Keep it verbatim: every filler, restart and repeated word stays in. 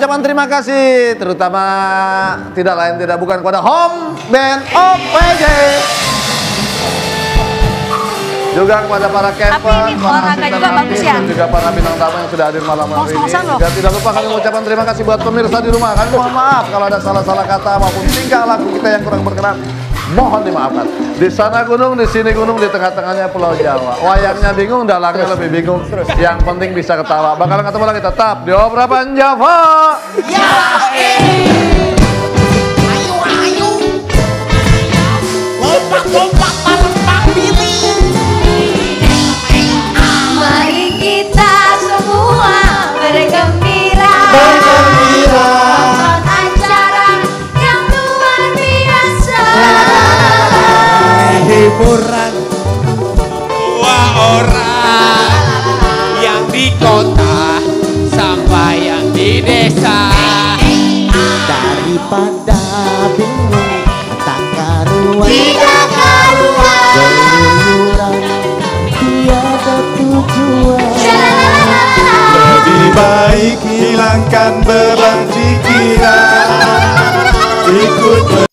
ucapan terima kasih terutama tidak lain tidak bukan kepada Home Band O P J, juga kepada para camper, ya, juga para bintang tamu yang sudah hadir malam hari ini. Dan tidak lupa kami mengucapkan terima kasih buat pemirsa di rumah. Kami mohon maaf kalau ada salah-salah kata maupun tingkah laku kita yang kurang berkenan. Mohon dimaafkan. Di sana gunung, di sini gunung, di tengah-tengahnya Pulau Jawa. Wayangnya bingung, dalangnya lebih bingung. Yang penting bisa ketawa. Bakalan ketemu lagi tetap di Obrolan Jawa. Ayo, ayo, lompat-lompat malam takbiri. Mari kita semua bergembira. Hiburan dua orang, yang di kota sampai yang di desa. Daripada bingung tak karuan, tidak karuan, berlumuran tiada tujuan. Lebih baik hilangkan beban pikiran, ikut